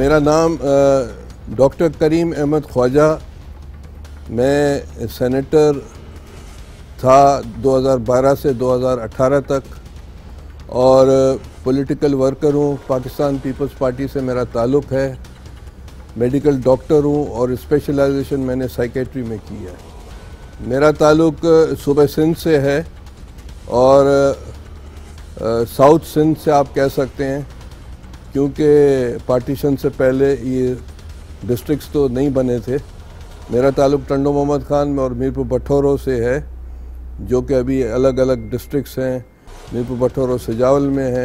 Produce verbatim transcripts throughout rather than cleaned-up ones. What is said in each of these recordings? मेरा नाम डॉक्टर करीम अहमद ख्वाजा, मैं सेनेटर था दो हज़ार बारह से दो हज़ार अठारह तक और पॉलिटिकल वर्कर हूँ। पाकिस्तान पीपल्स पार्टी से मेरा ताल्लुक़ है, मेडिकल डॉक्टर हूँ और स्पेशलाइजेशन मैंने साइकेट्री में की है। मेरा ताल्लुक़ सूबे सिंध से है और साउथ सिंध से आप कह सकते हैं, क्योंकि पार्टीशन से पहले ये डिस्ट्रिक्ट्स तो नहीं बने थे। मेरा ताल्लुक़ टंडो मोहम्मद ख़ान में और मीरपुर भठोरो से है, जो कि अभी अलग अलग डिस्ट्रिक्ट्स हैं। मीरपुर भठोरो सजावल में है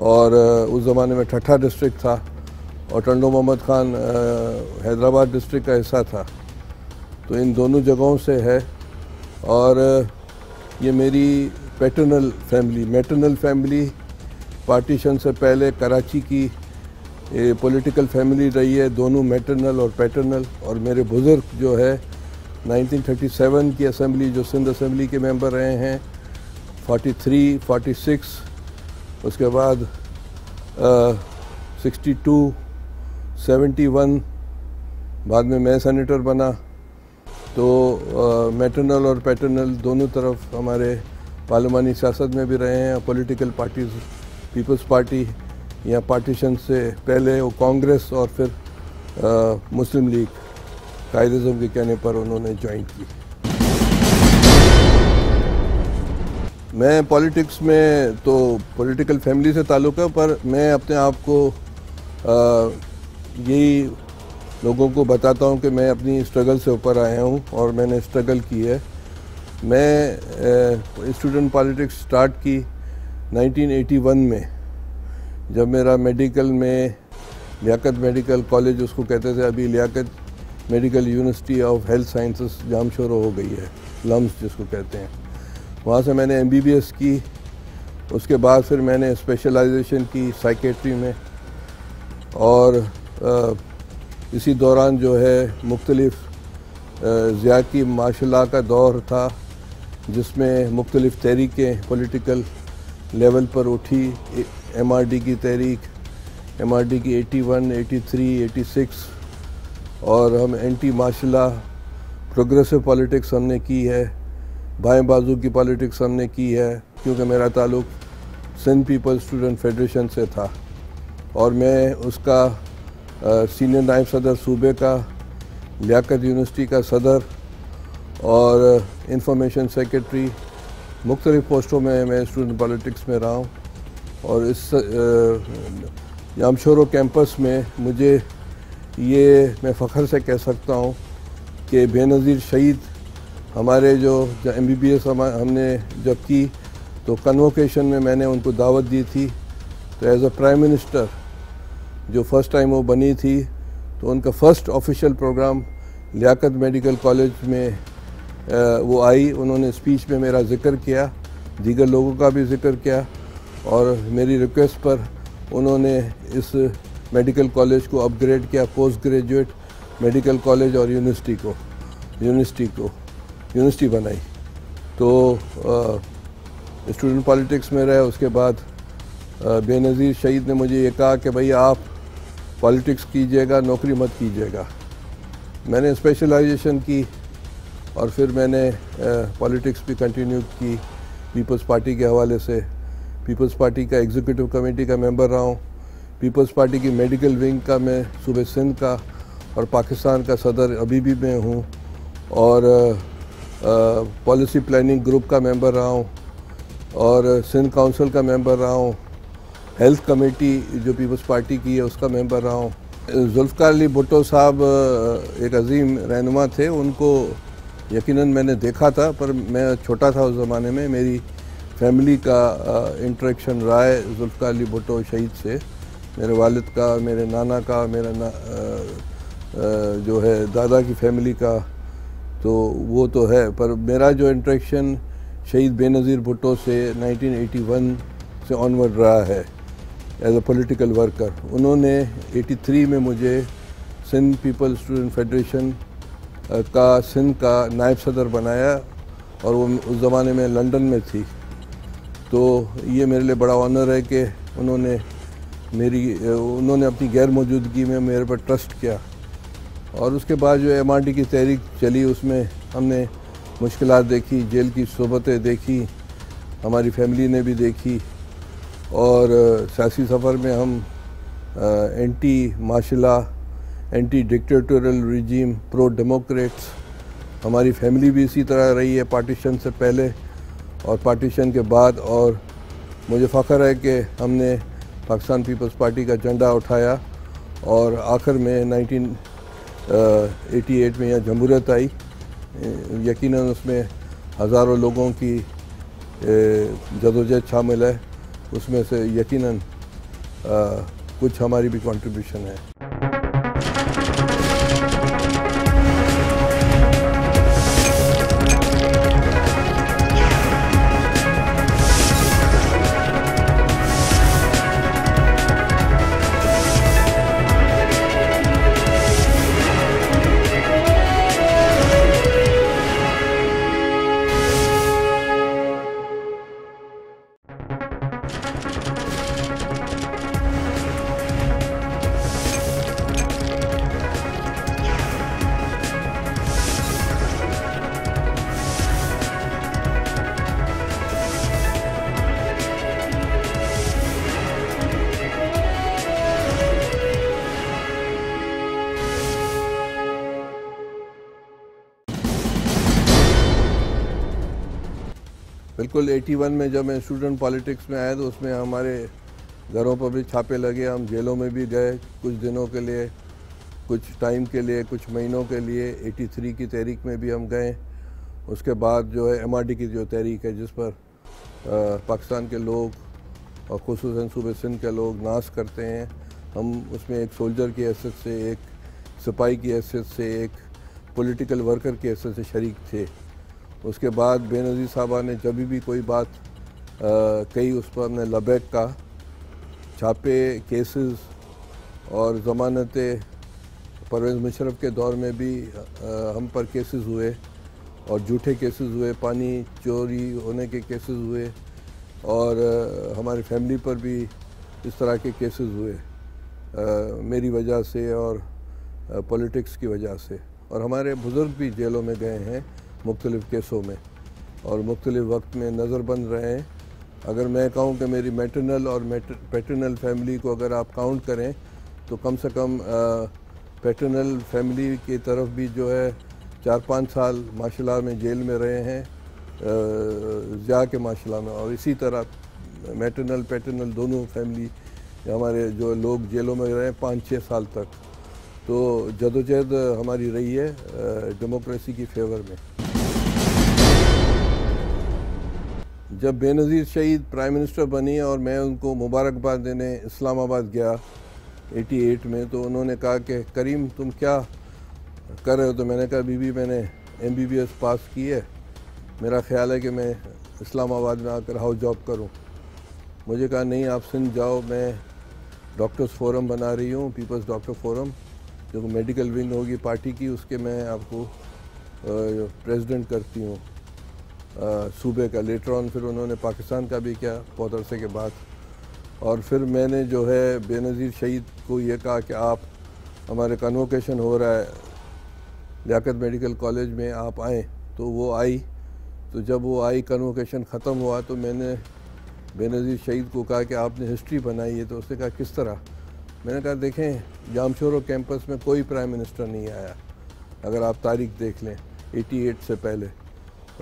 और उस ज़माने में ठट्ठा डिस्ट्रिक्ट था और टंडो मोहम्मद ख़ान हैदराबाद डिस्ट्रिक्ट का हिस्सा था, तो इन दोनों जगहों से है। और ये मेरी paternal family, maternal family partition से पहले कराची की पॉलिटिकल फैमिली रही है, दोनों मैटर्नल और पैटर्नल। और मेरे बुज़ुर्ग जो है नाइनटीन थर्टी सेवन की असेंबली, जो सिंध असेंबली के मेंबर रहे हैं, फोर्टी थ्री, फोर्टी सिक्स, उसके बाद सिक्सटी टू, सेवेंटी वन, बाद में मैं सेनेटर बना। तो मैटर्नल और पैटर्नल दोनों तरफ हमारे पार्लिमानी सियासत में भी रहे हैं। पॉलिटिकल पार्टीज, पीपल्स पार्टी या पार्टीशन से पहले वो कांग्रेस और फिर आ, मुस्लिम लीग कायद-ए-आज़म के कहने पर उन्होंने ज्वाइन की। मैं पॉलिटिक्स में तो पॉलिटिकल फैमिली से ताल्लुक़ है, पर मैं अपने आप को यही लोगों को बताता हूँ कि मैं अपनी स्ट्रगल से ऊपर आया हूँ और मैंने स्ट्रगल की है। मैं स्टूडेंट पॉलिटिक्स स्टार्ट की नाइनटीन एटी वन में, जब मेरा मेडिकल में लियाक़त मेडिकल कॉलेज, उसको कहते थे, अभी Liaquat medical university of health sciences Jamshoro हो गई है, लम्स जिसको कहते हैं, वहाँ से मैंने एमबीबीएस की। उसके बाद फिर मैंने स्पेशलाइजेशन की साइकेट्री में और आ, इसी दौरान जो है मुख्तलिफ़ ज़ियाकी माशाल्लाह का दौर था, जिसमें मुख्तलिफ़ तहरीकें पॉलिटिकल लेवल पर उठी। एमआरडी की तहरीक, एमआरडी की eighty one, eighty three, eighty six, और हम एंटी माशाल्लाह प्रोग्रेसिव पॉलिटिक्स हमने की है, बाएं बाजू की पॉलिटिक्स हमने की है, क्योंकि मेरा ताल्लुक़ सिंध पीपल स्टूडेंट फेडरेशन से था और मैं उसका सीनियर नायब सदर सूबे का, लियाकत यूनिवर्सिटी का सदर और इंफॉर्मेशन सेक्रेटरी, मुख्तलिफ़ पोस्टों में मैं स्टूडेंट पॉलिटिक्स में रहा हूँ। और इस जामशोरो कैंपस में मुझे ये मैं फ़ख्र से कह सकता हूँ कि बेनज़ीर शहीद हमारे जो एम बी बी एस हमने जब की तो कन्वोकेशन में मैंने उनको दावत दी थी, तो एज़ अ प्राइम मिनिस्टर जो फ़र्स्ट टाइम वो बनी थी, तो उनका first official programme Liaquat medical college में आ, वो आई, उन्होंने स्पीच में मेरा ज़िक्र किया, दीगर लोगों का भी ज़िक्र किया और मेरी रिक्वेस्ट पर उन्होंने इस मेडिकल कॉलेज को अपग्रेड किया, पोस्ट ग्रेजुएट मेडिकल कॉलेज और यूनिवर्सिटी को यूनिवर्सिटी को यूनिवर्सिटी बनाई। तो स्टूडेंट पॉलिटिक्स में रहे। उसके बाद बेनज़ीर शहीद ने मुझे ये कहा कि भाई आप पॉलिटिक्स कीजिएगा, नौकरी मत कीजिएगा। मैंने स्पेशलाइजेशन की और फिर मैंने पॉलिटिक्स भी कंटिन्यू की पीपल्स पार्टी के हवाले से। पीपल्स पार्टी का एग्जीक्यूटिव कमेटी का मेंबर रहा हूँ, पीपल्स पार्टी की मेडिकल विंग का मैं सूबे सिंध का और पाकिस्तान का सदर अभी भी मैं हूँ, और पॉलिसी प्लानिंग ग्रुप का मेंबर रहा हूँ और सिंध काउंसिल का मेंबर रहा हूँ, हेल्थ कमेटी जो पीपल्स पार्टी की है उसका मेंबर रहा हूँ। ज़ुल्फ़िकार अली भुट्टो साहब एक अजीम रहनुमा थे, उनको यकीनन मैंने देखा था, पर मैं छोटा था उस ज़माने में। मेरी फैमिली का इंटरेक्शन रहा है ज़ुल्फ़िकार अली भुट्टो शहीद से, मेरे वालिद का, मेरे नाना का, मेरे ना, आ, जो है दादा की फैमिली का, तो वो तो है। पर मेरा जो इंटरेक्शन शहीद बेनज़ीर भुट्टो से नाइनटीन एटी वन से ऑनवर्ड रहा है एज अ पॉलिटिकल वर्कर। उन्होंने एटी थ्री में मुझे सिंध पीपल स्टूडेंट फेडरेशन का सिंध का नायब सदर बनाया और वो उस ज़माने में लंदन में थी, तो ये मेरे लिए बड़ा ऑनर है कि उन्होंने मेरी उन्होंने अपनी गैर मौजूदगी में मेरे पर ट्रस्ट किया और उसके बाद जो एम आर डी की तहरीक चली उसमें हमने मुश्किलात देखी, जेल की सोबतें देखी, हमारी फैमिली ने भी देखी और सियासी सफ़र में हम anti martial law, anti dictatorial regime, pro democrats, हमारी फैमिली भी इसी तरह रही है पार्टीशन से पहले और पार्टीशन के बाद। और मुझे फ़ख्र है कि हमने पाकिस्तान पीपल्स पार्टी का झंडा उठाया और आखिर में नाइनटीन एटी एट में यह जमहूरियत आई। यकीनन उसमें हज़ारों लोगों की जदोजहद शामिल है, उसमें से यकीनन कुछ हमारी भी कंट्रीब्यूशन है। बिल्कुल इक्यासी में जब मैं स्टूडेंट पॉलिटिक्स में आया तो उसमें हमारे घरों पर भी छापे लगे, हम जेलों में भी गए कुछ दिनों के लिए, कुछ टाइम के लिए, कुछ महीनों के लिए। तिरासी की तहरीक में भी हम गए। उसके बाद जो है एमआरडी की जो तहरीक है जिस पर पाकिस्तान के लोग और खुसूसन सूबे सिंध के लोग नाश करते हैं, हम उसमें एक सोल्जर की हैसियत से, एक सिपाही की हैसियत से, एक पोलिटिकल वर्कर की हैसियत से शरीक थे। उसके बाद बेनज़ीर साहबा ने जब भी कोई बात कही उस पर हमने लबैक का, छापे, केसेस और ज़मानतें। परवेज मुशर्रफ के दौर में भी आ, हम पर केसेस हुए और झूठे केसेस हुए, पानी चोरी होने के केसेस हुए और आ, हमारी फैमिली पर भी इस तरह के केसेस हुए आ, मेरी वजह से और पॉलिटिक्स की वजह से। और हमारे बुज़ुर्ग भी जेलों में गए हैं मुख्तलिफ़ केसों में और मुख्तलिफ़ वक्त में नज़रबंद रहे हैं। अगर मैं कहूँ कि मेरी मैटरनल और पैटर्नल फैमिली को अगर आप काउंट करें तो कम से कम पैटर्नल फैमिली की तरफ भी जो है चार पाँच साल माशाल्लाह में जेल में रहे हैं, ज़िया के माशाल्लाह में। और इसी तरह मैटरनल पैटर्नल दोनों फैमिली हमारे जो लोग जेलों में रहे पाँच छः साल तक, तो जदोजहद हमारी रही है डेमोक्रेसी की फेवर में। जब बेनज़ीर शहीद प्राइम मिनिस्टर बनी और मैं उनको मुबारकबाद देने इस्लामाबाद गया अठासी में, तो उन्होंने कहा कि करीम तुम क्या कर रहे हो, तो मैंने कहा बीबी मैंने एमबीबीएस पास की है, मेरा ख्याल है कि मैं इस्लामाबाद में आकर हाउस जॉब करूं। मुझे कहा नहीं आप सिंध जाओ, मैं डॉक्टर्स फोरम बना रही हूं, पीपल्स डॉक्टर फोरम जो मेडिकल विंग होगी पार्टी की, उसके मैं आपको प्रेसिडेंट करती हूँ सूबे का। लेटर ऑन फिर उन्होंने पाकिस्तान का भी किया बहुत अरसे के बाद। और फिर मैंने जो है बेनज़ीर शहीद को ये कहा कि आप हमारे कन्वोकेशन हो रहा है लियाक़त मेडिकल कॉलेज में, आप आएँ, तो वो आई। तो जब वो आई कन्वोकेशन ख़त्म हुआ तो मैंने बेनज़ीर शहीद को कहा कि आपने हिस्ट्री बनाई है। तो उसने कहा किस तरह? मैंने कहा देखें जामशोरो कैंपस में कोई प्राइम मिनिस्टर नहीं आया, अगर आप तारीख देख लें अठासी से पहले,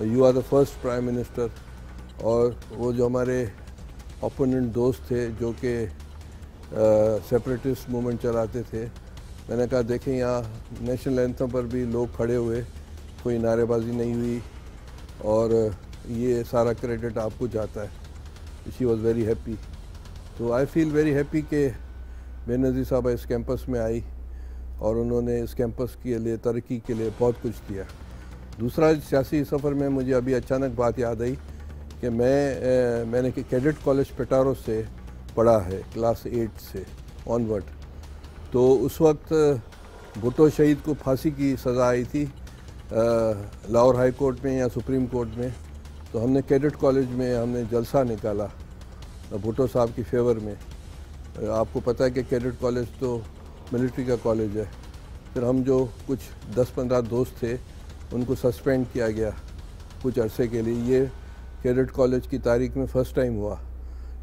you are the first prime minister. और वो जो हमारे ओपोनेंट दोस्त थे जो कि सेपरेटिस्ट मूवमेंट चलाते थे, मैंने कहा देखें यहाँ नेशनल एंथम पर भी लोग खड़े हुए, कोई नारेबाजी नहीं हुई और ये सारा क्रेडिट आपको जाता है। She was very happy. तो आई फील वेरी हैप्पी कि बेनज़ीर साहबा इस कैंपस में आई और उन्होंने इस कैंपस के लिए, तरक्की के लिए बहुत कुछ दिया। दूसरा सियासी सफ़र में मुझे अभी अचानक बात याद आई कि मैं ए, मैंने कैडेट कॉलेज पेटारो से पढ़ा है क्लास एट से ऑनवर्ड। तो उस वक्त भुट्टो शहीद को फांसी की सज़ा आई थी लाहौर हाई कोर्ट में या सुप्रीम कोर्ट में, तो हमने कैडेट कॉलेज में हमने जलसा निकाला भुट्टो साहब की फेवर में। आपको पता है कि कैडेट कॉलेज तो मिलिट्री का कॉलेज है। फिर हम जो कुछ दस पंद्रह दोस्त थे उनको सस्पेंड किया गया कुछ अरसे के लिए। ये कैडेट कॉलेज की तारीख में फ़र्स्ट टाइम हुआ।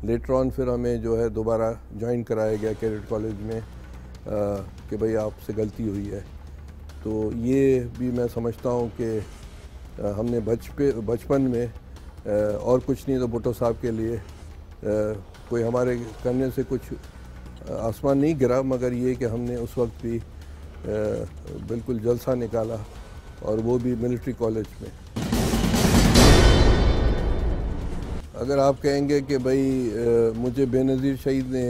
लेटर ऑन फिर हमें जो है दोबारा ज्वाइन कराया गया कैडेट कॉलेज में कि भाई आपसे गलती हुई है। तो ये भी मैं समझता हूँ कि हमने बचपे बचपन में आ, और कुछ नहीं तो भुट्टो साहब के लिए आ, कोई हमारे करने से कुछ आसमान नहीं गिरा, मगर ये कि हमने उस वक्त भी आ, बिल्कुल जलसा निकाला, और वो भी मिलिट्री कॉलेज में। अगर आप कहेंगे कि भाई मुझे बेनज़ीर शहीद ने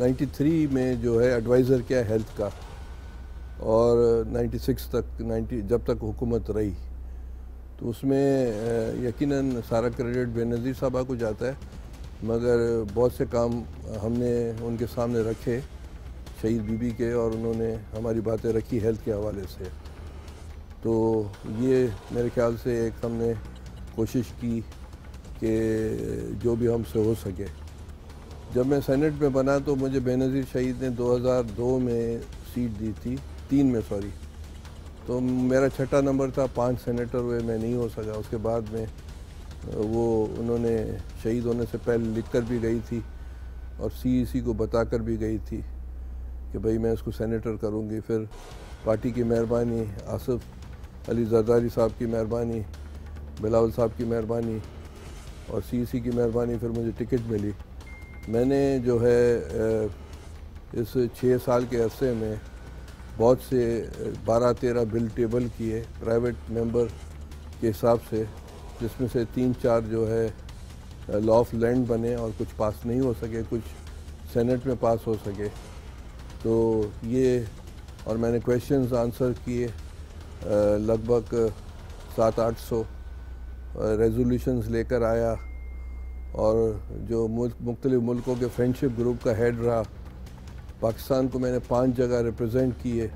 नाइन्टी थ्री में जो है एडवाइज़र किया हेल्थ का, और नाइन्टी सिक्स तक नाइन्टी जब तक हुकूमत रही, तो उसमें यकीनन सारा क्रेडिट बेनज़ीर साहबा को जाता है, मगर बहुत से काम हमने उनके सामने रखे शहीद बीबी के, और उन्होंने हमारी बातें रखी हेल्थ के हवाले से। तो ये मेरे ख्याल से एक हमने कोशिश की कि जो भी हमसे हो सके। जब मैं सेनेट में बना तो मुझे बेनज़ीर शहीद ने दो हज़ार दो में सीट दी थी, तीन में सॉरी, तो मेरा छठा नंबर था। पांच सेनेटर हुए, मैं नहीं हो सका। उसके बाद में वो उन्होंने शहीद होने से पहले लिख कर भी गई थी और सीईसी को बता कर भी गई थी कि भाई मैं इसको सेनेटर करूँगी। फिर पार्टी की मेहरबानी, आसफ़ अली जरदारी साहब की मेहरबानी, बिलावल साहब की मेहरबानी और सीईसी की मेहरबानी, फिर मुझे टिकट मिली। मैंने जो है इस छः साल के अरसे में बहुत से बारह तेरह बिल टेबल किए प्राइवेट मेंबर के हिसाब से, जिसमें से तीन चार जो है लॉ ऑफ लैंड बने और कुछ पास नहीं हो सके, कुछ सेनेट में पास हो सके। तो ये, और मैंने क्वेश्चंस आंसर किए लगभग सात आठ सौ रेजोल्यूशंस लेकर आया, और जो मुल्क मुख्तलिफ मुल्कों के फ्रेंडशिप ग्रुप का हेड रहा। पाकिस्तान को मैंने पांच जगह रिप्रेजेंट किए,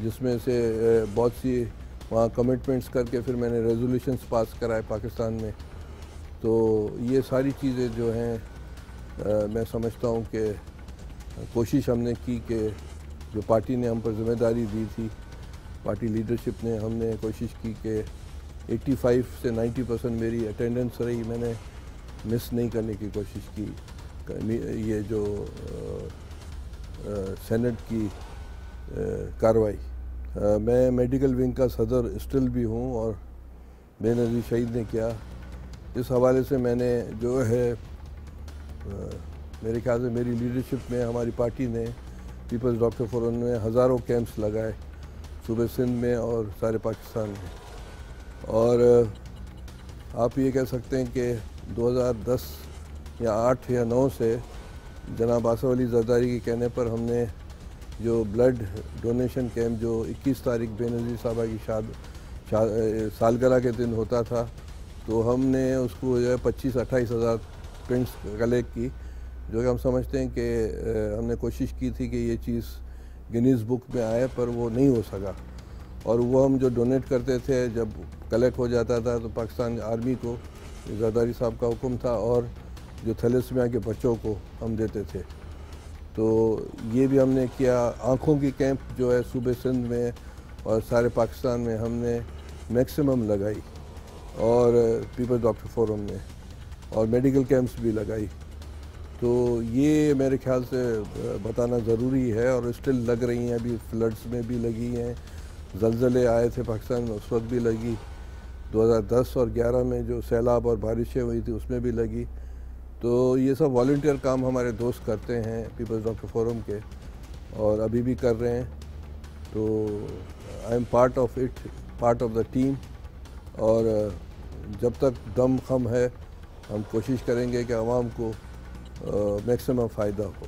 जिसमें से बहुत सी वहाँ कमिटमेंट्स करके फिर मैंने रेजोल्यूशंस पास कराए पाकिस्तान में। तो ये सारी चीज़ें जो हैं आ, मैं समझता हूँ कि कोशिश हमने की कि जो पार्टी ने हम पर जिम्मेदारी दी थी, पार्टी लीडरशिप ने, हमने कोशिश की कि पचासी से नब्बे परसेंट मेरी अटेंडेंस रही। मैंने मिस नहीं करने की कोशिश की। ये जो सेनेट की कार्रवाई, मैं मेडिकल विंग का सदर स्टिल भी हूँ और बेनज़ीर शहीद ने किया। इस हवाले से मैंने जो है आ, मेरे ख्याल से मेरी लीडरशिप में हमारी पार्टी ने पीपल्स डॉक्टर फोरम में हज़ारों कैंप्स लगाए सूबे सिंध में और सारे पाकिस्तान में। और आप ये कह सकते हैं कि दो हज़ार दस या आठ या नौ से जनाब आसफ़ अली जरदारी के कहने पर हमने जो ब्लड डोनेशन कैम्प जो इक्कीस तारीख बेनज़ीर साहबा की शाद शा, सालगिरह के दिन होता था, तो हमने उसको जो है पच्चीस अट्ठाईस हज़ार प्रिंट्स कलेक्ट की, जो कि हम समझते हैं कि हमने कोशिश की थी कि ये चीज़ गिनीज़ बुक में आए, पर वो नहीं हो सका। और वो हम जो डोनेट करते थे जब कलेक्ट हो जाता था तो पाकिस्तान आर्मी को जरदारी साहब का हुक्म था, और जो थैलेसीमिया के बच्चों को हम देते थे। तो ये भी हमने किया। आँखों की कैंप जो है सूबे सिंध में और सारे पाकिस्तान में हमने मैक्सिमम लगाई, और पीपल्स डॉक्टर फोरम में, और मेडिकल कैंप्स भी लगाई। तो ये मेरे ख्याल से बताना ज़रूरी है, और स्टिल लग रही हैं। अभी फ्लड्स में भी लगी हैं, जलजले आए थे पाकिस्तान में उस वक्त भी लगी, दो हज़ार दस और ग्यारह में जो सैलाब और बारिशें हुई थी उसमें भी लगी। तो ये सब वॉलंटियर काम हमारे दोस्त करते हैं पीपल्स डॉक्टर फोरम के, और अभी भी कर रहे हैं। तो I am part of it, part of the team, और जब तक दम खम है हम कोशिश करेंगे कि आवाम को मैक्सिमम फ़ायदा हो।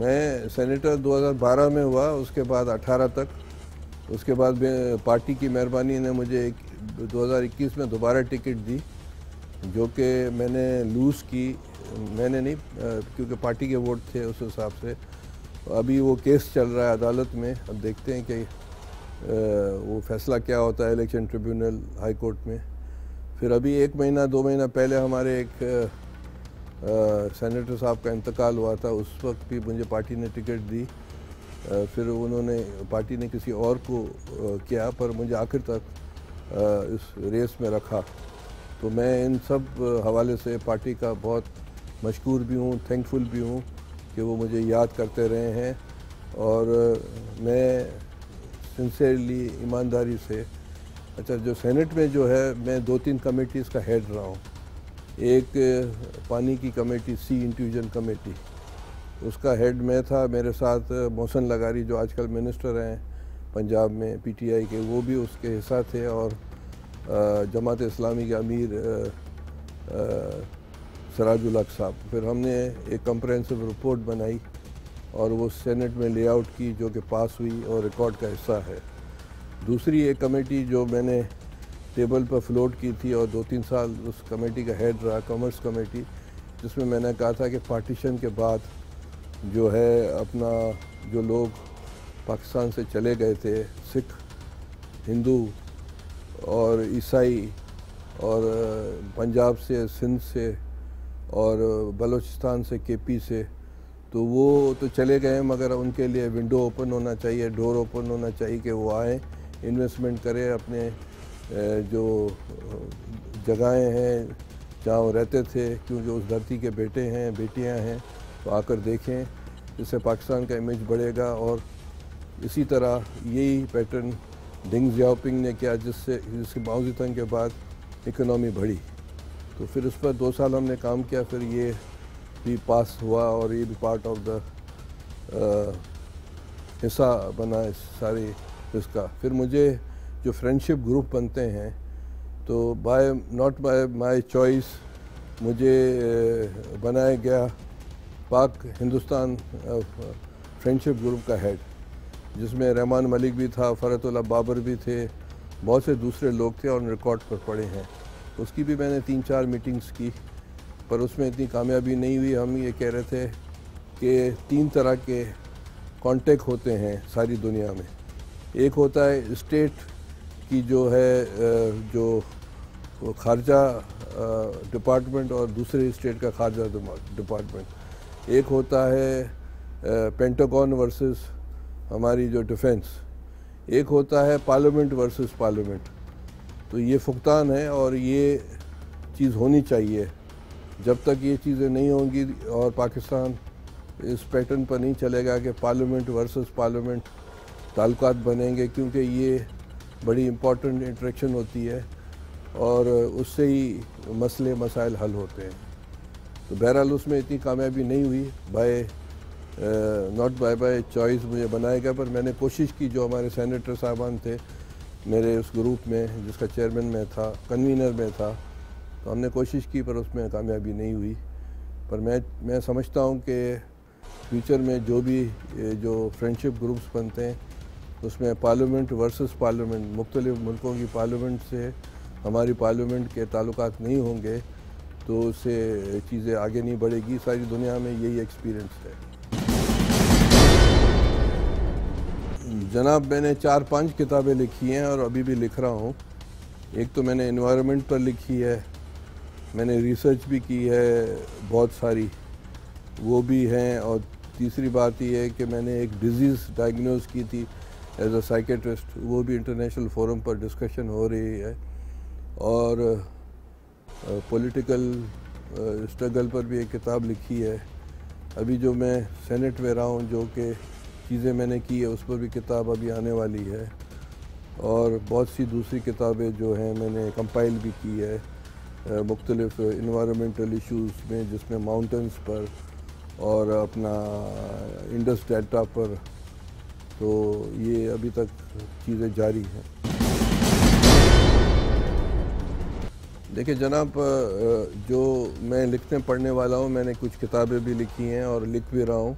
मैं सेनेटर दो हज़ार बारह में हुआ, उसके बाद अठारह तक, उसके बाद पार्टी की मेहरबानी ने मुझे दो हज़ार इक्कीस में दोबारा टिकट दी जो कि मैंने लूज़ की, मैंने नहीं क्योंकि पार्टी के वोट थे उस हिसाब से। अभी वो केस चल रहा है अदालत में, अब देखते हैं कि वो फैसला क्या होता है इलेक्शन ट्रिब्यूनल हाई कोर्ट में। फिर अभी एक महीना दो महीना पहले हमारे एक सेनेटर साहब का इंतकाल हुआ था, उस वक्त भी मुझे पार्टी ने टिकट दी। आ, फिर उन्होंने पार्टी ने किसी और को आ, किया, पर मुझे आखिर तक आ, इस रेस में रखा। तो मैं इन सब हवाले से पार्टी का बहुत मशकूर भी हूँ, थैंकफुल भी हूँ कि वो मुझे याद करते रहे हैं। और मैं सिंसियरली ईमानदारी से, अच्छा जो सेनेट में जो है मैं दो तीन कमेटीज़ का हेड रहा हूँ, एक पानी की कमेटी सी इंट्यूजन कमेटी, उसका हेड मैं था, मेरे साथ मोहसन लगारी जो आजकल मिनिस्टर हैं पंजाब में पीटीआई के, वो भी उसके हिस्सा थे, और जमात इस्लामी के अमीर सिराजुल हक साहब। फिर हमने एक कंप्रेहेंसिव रिपोर्ट बनाई और वो सेनेट में लेआउट की जो कि पास हुई और रिकॉर्ड का हिस्सा है। दूसरी एक कमेटी जो मैंने टेबल पर फ्लोट की थी और दो तीन साल उस कमेटी का हेड रहा, कॉमर्स कमेटी, जिसमें मैंने कहा था कि पार्टीशन के बाद जो है अपना जो लोग पाकिस्तान से चले गए थे, सिख, हिंदू और ईसाई, और पंजाब से, सिंध से और बलूचिस्तान से, केपी से, तो वो तो चले गए, मगर उनके लिए विंडो ओपन होना चाहिए, डोर ओपन होना चाहिए कि वो आएँ, इन्वेस्टमेंट करें, अपने जो जगहें हैं जहाँ वो रहते थे, क्योंकि उस धरती के बेटे हैं, बेटियां हैं, तो आकर देखें, जिससे पाकिस्तान का इमेज बढ़ेगा। और इसी तरह यही पैटर्न डेंग जियाओपिंग ने किया, जिससे जिसके माओ ज़ेदोंग के बाद इकनॉमी बढ़ी। तो फिर उस पर दो साल हमने काम किया, फिर ये भी पास हुआ और ये भी पार्ट ऑफ द हिस्सा बना इस सारे इसका। फिर मुझे जो फ्रेंडशिप ग्रुप बनते हैं, तो by not by my choice मुझे बनाया गया पाक हिंदुस्तान फ्रेंडशिप ग्रुप का हेड, जिसमें रहमान मलिक भी था, फरहतुल्ला बाबर भी थे, बहुत से दूसरे लोग थे और रिकॉर्ड पर पड़े हैं। उसकी भी मैंने तीन चार मीटिंग्स की, पर उसमें इतनी कामयाबी नहीं हुई। हम ये कह रहे थे कि तीन तरह के कांटेक्ट होते हैं सारी दुनिया में। एक होता है स्टेट की जो है जो खारजा डिपार्टमेंट और दूसरे स्टेट का खारजा डिपार्टमेंट, एक होता है पेंटागन वर्सेस हमारी जो डिफेंस, एक होता है पार्लियामेंट वर्सेस पार्लियामेंट। तो ये फुकदान है और ये चीज़ होनी चाहिए। जब तक ये चीज़ें नहीं होंगी और पाकिस्तान इस पैटर्न पर नहीं चलेगा कि पार्लियामेंट वर्सेस पार्लियामेंट ताल्लुकात बनेंगे, क्योंकि ये बड़ी इम्पॉर्टेंट इंटरेक्शन होती है और उससे ही मसले मसाइल हल होते हैं। तो बहरहाल उसमें इतनी कामयाबी नहीं हुई, by not by by choice मुझे बनाया गया, पर मैंने कोशिश की। जो हमारे सेनेटर साहबान थे मेरे उस ग्रुप में, जिसका चेयरमैन मैं था, कन्वीनर में था, तो हमने कोशिश की पर उसमें कामयाबी नहीं हुई। पर मैं मैं समझता हूँ कि फ्यूचर में जो भी जो फ्रेंडशिप ग्रुप्स बनते हैं उसमें पार्लियामेंट वर्सेस पार्लियामेंट, मुख्तलिफ़ मुल्कों की पार्लियामेंट से हमारी पार्लियामेंट के ताल्लुकात नहीं होंगे तो उससे चीज़ें आगे नहीं बढ़ेगी। सारी दुनिया में यही एक्सपीरियंस है। जनाब, मैंने चार पांच किताबें लिखी हैं और अभी भी लिख रहा हूँ। एक तो मैंने एनवायरनमेंट पर लिखी है, मैंने रिसर्च भी की है बहुत सारी, वो भी हैं। और तीसरी बात यह है कि मैंने एक डिज़ीज़ डायग्नोज की थी एज अ साइकेट्रिस्ट, वो भी इंटरनेशनल फोरम पर डिस्कशन हो रही है। और पॉलिटिकल स्ट्रगल पर भी एक किताब लिखी है। अभी जो मैं सेनेट में रहा हूँ, जो कि चीज़ें मैंने की है, उस पर भी किताब अभी आने वाली है। और बहुत सी दूसरी किताबें जो हैं मैंने कंपाइल भी की है मुख्तलिफ इन्वायरमेंटल इशूज़ में, जिसमें माउंटेंस पर और अपना इंडस डेल्टा पर। तो ये अभी तक चीज़ें जारी हैं। देखिए जनाब, जो मैं लिखने पढ़ने वाला हूँ, मैंने कुछ किताबें भी लिखी हैं और लिख भी रहा हूँ।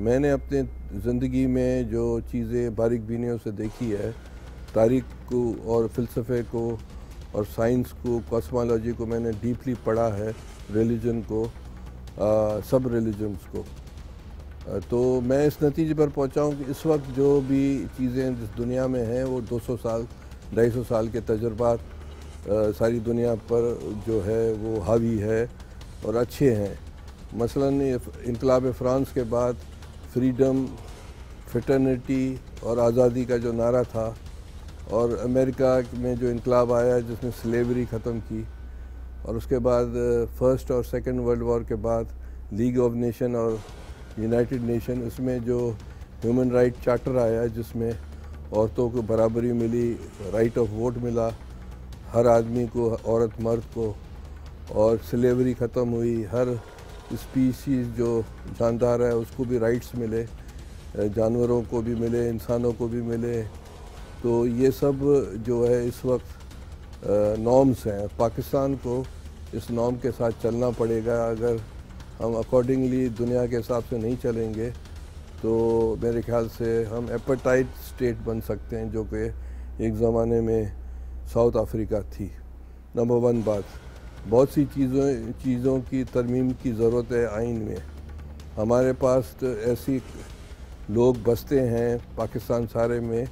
मैंने अपने ज़िंदगी में जो चीज़ें बारीक बीनियों से देखी है, तारीख को और फ़िलसफ़े को और साइंस को, कॉस्मोलॉजी को मैंने डीपली पढ़ा है, रिलीजन को, आ, सब रिलीजन्स को। आ, तो मैं इस नतीजे पर पहुंचा हूं कि इस वक्त जो भी चीज़ें जिस दुनिया में हैं वो दो सौ साल ढाई सौ साल के तजुर्बात सारी दुनिया पर जो है वो हावी है और अच्छे हैं। मसलन इनकलाब फ्रांस के बाद फ्रीडम, फ्रेटर्निटी और आज़ादी का जो नारा था, और अमेरिका में जो इनकलाब आया जिसने स्लेवरी ख़त्म की, और उसके बाद फ़र्स्ट और सेकंड वर्ल्ड वॉर के बाद लीग ऑफ नेशन और यूनाइटेड नेशन, उसमें जो ह्यूमन राइट चार्टर आया जिसमें औरतों को बराबरी मिली, राइट ऑफ वोट मिला हर आदमी को, औरत मर्द को, और स्लेवरी ख़त्म हुई, हर स्पीशीज़ जो जानदार है उसको भी राइट्स मिले, जानवरों को भी मिले, इंसानों को भी मिले। तो ये सब जो है इस वक्त नॉर्म्स हैं। पाकिस्तान को इस नॉर्म के साथ चलना पड़ेगा। अगर हम अकॉर्डिंगली दुनिया के हिसाब से नहीं चलेंगे तो मेरे ख्याल से हम एपेटाइट स्टेट बन सकते हैं, जो कि एक ज़माने में साउथ अफ्रीका थी। नंबर वन बात, बहुत सी चीज़ों चीज़ों की तरमीम की ज़रूरत है आइन में। हमारे पास तो ऐसी लोग बसते हैं पाकिस्तान सारे में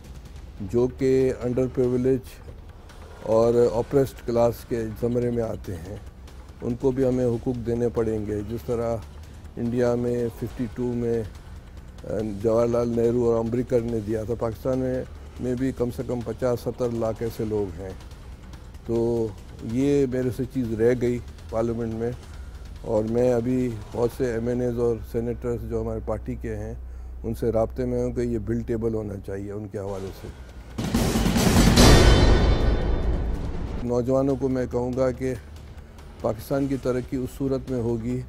जो कि अंडर प्रिविलेज और ऑप्रेस्ड क्लास के ज़मरे में आते हैं, उनको भी हमें हुकूक देने पड़ेंगे। जिस तरह इंडिया में बावन में जवाहरलाल नेहरू और अंबेडकर ने दिया था, पाकिस्तान में, में भी कम से कम पचास सत्तर लाख ऐसे लोग हैं। तो ये मेरे से चीज़ रह गई पार्लियामेंट में, और मैं अभी बहुत से एम एन एज़ और सेनेटर्स जो हमारे पार्टी के हैं उनसे राब्ते में हूँ कि ये बिल टेबल होना चाहिए उनके हवाले से। नौजवानों को मैं कहूँगा कि पाकिस्तान की तरक्की उस सूरत में होगी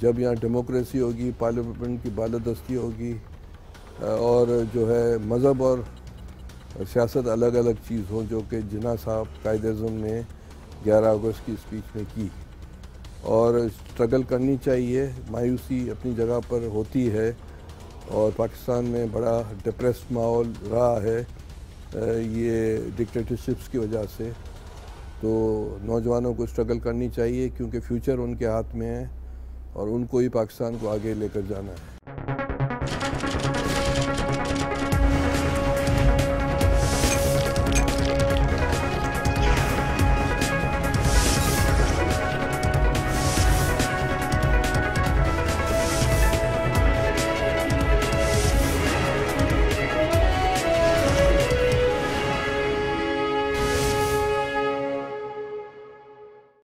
जब यहाँ डेमोक्रेसी होगी, पार्लियामेंट की बालादस्ती होगी, और जो है मज़हब और सियासत अलग अलग चीज़ हो, जो कि जिना साहब कायद-ए-आज़म ने ग्यारह अगस्त की स्पीच में की। और स्ट्रगल करनी चाहिए, मायूसी अपनी जगह पर होती है, और पाकिस्तान में बड़ा डिप्रेस्ड माहौल रहा है ये डिक्टेटरशिप्स की वजह से। तो नौजवानों को स्ट्रगल करनी चाहिए क्योंकि फ्यूचर उनके हाथ में है और उनको ही पाकिस्तान को आगे लेकर जाना है।